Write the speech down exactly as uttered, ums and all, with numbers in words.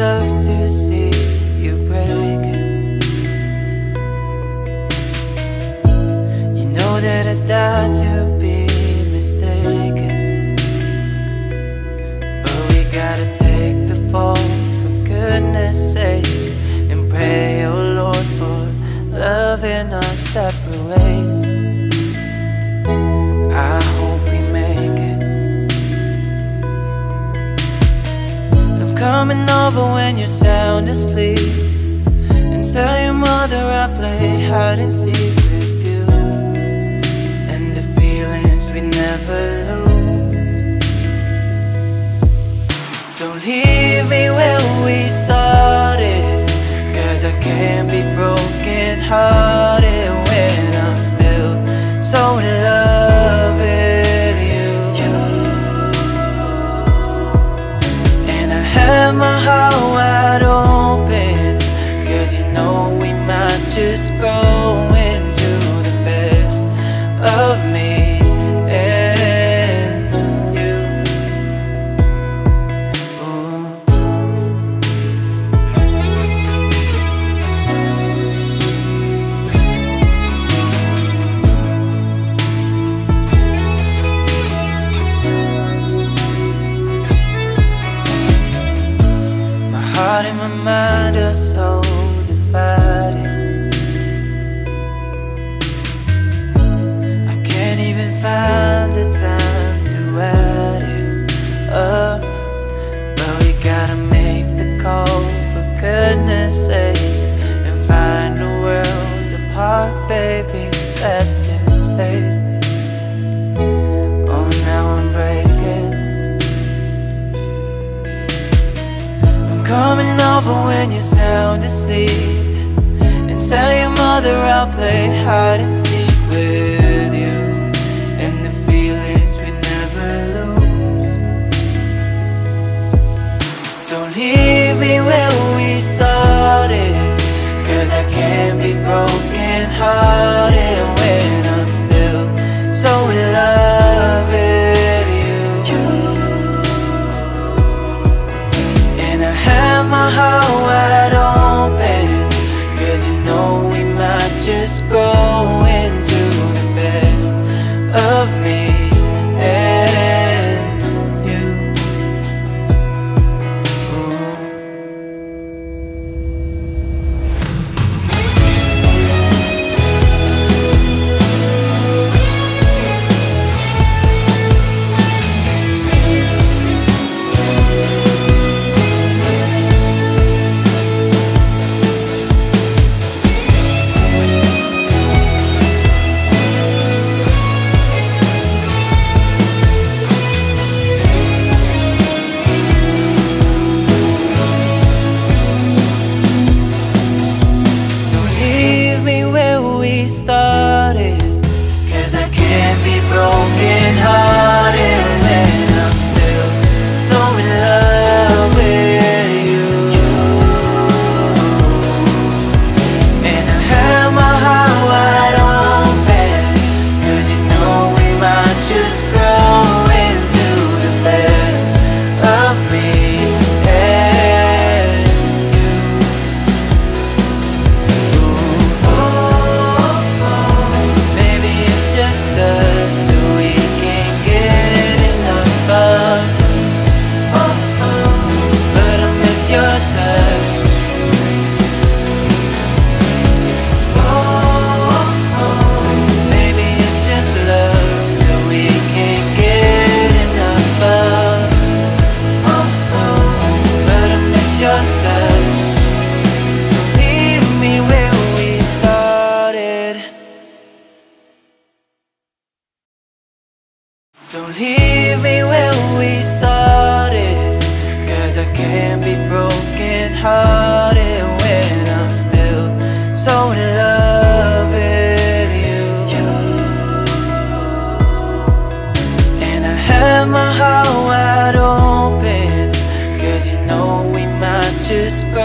sucks to see you breaking. You know that I died to be mistaken, but we gotta take the fall, for goodness sake, and pray, oh Lord, for love in our separate ways. I hope we make it. I'm coming over when you're sound asleep, and tell your mother I play hide and seek with you, and the feelings we never lose. So leave me where we started, cause I can't be broken hearted when I'm still so in love. My heart wide open, cause you know we might just grow into the best of me and you. Mind are so divided, I can't even find the time to add it up, but we gotta make the call, for goodness sake, and find a world apart, baby, that's just fate. Oh, now I'm breaking. Coming over when you're sound asleep, and tell your mother I'll play hide and seek with you, and the feelings we never lose. So leave me where we started, cause I can't be broken hearted when I'm still so in love with you. And I have my heart wide open, cause you know we might just grow into the best of me and you. Just go.